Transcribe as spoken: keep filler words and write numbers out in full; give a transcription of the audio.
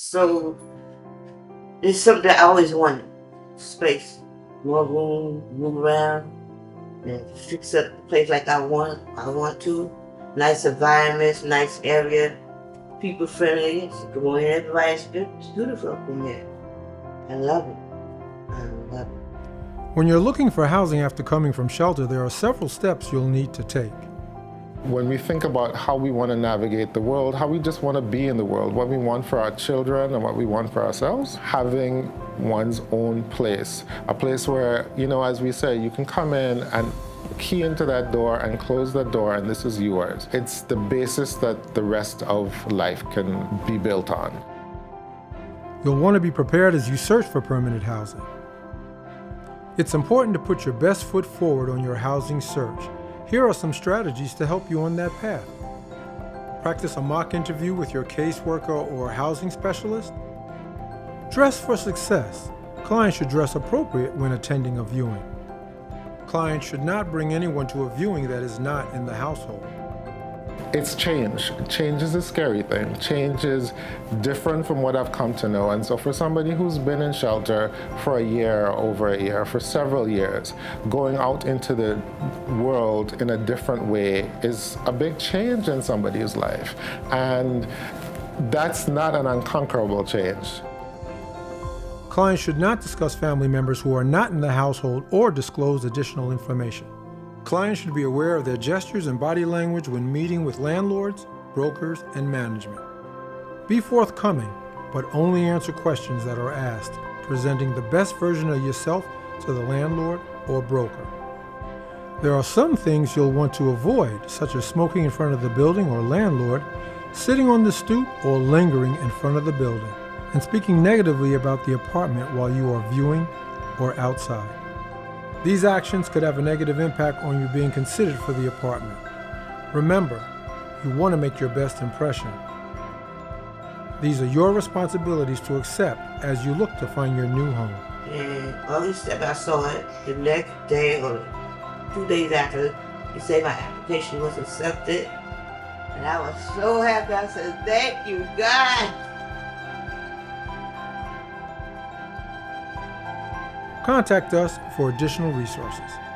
So it's something I always wanted. Space. More room, move around, and fix up the place like I want, I want to. Nice environments, nice area, people friendly. You can go in, everybody's beautiful up in there. I love it. I love it. When you're looking for housing after coming from shelter, there are several steps you'll need to take. When we think about how we want to navigate the world, how we just want to be in the world, what we want for our children and what we want for ourselves, having one's own place, a place where, you know, as we say, you can come in and key into that door and close that door and this is yours. It's the basis that the rest of life can be built on. You'll want to be prepared as you search for permanent housing. It's important to put your best foot forward on your housing search. Here are some strategies to help you on that path. Practice a mock interview with your caseworker or housing specialist. Dress for success. Clients should dress appropriate when attending a viewing. Clients should not bring anyone to a viewing that is not in the household. It's change. Change is a scary thing. Change is different from what I've come to know. And so for somebody who's been in shelter for a year, over a year, for several years, going out into the world in a different way is a big change in somebody's life. And that's not an unconquerable change. Clients should not discuss family members who are not in the household or disclose additional information. Clients should be aware of their gestures and body language when meeting with landlords, brokers, and management. Be forthcoming, but only answer questions that are asked, presenting the best version of yourself to the landlord or broker. There are some things you'll want to avoid, such as smoking in front of the building or landlord, sitting on the stoop or lingering in front of the building, and speaking negatively about the apartment while you are viewing or outside. These actions could have a negative impact on you being considered for the apartment. Remember, you want to make your best impression. These are your responsibilities to accept as you look to find your new home. And all these steps, I saw it the next day or two days after, they said my application was accepted. And I was so happy. I said, thank you, God. Contact us for additional resources.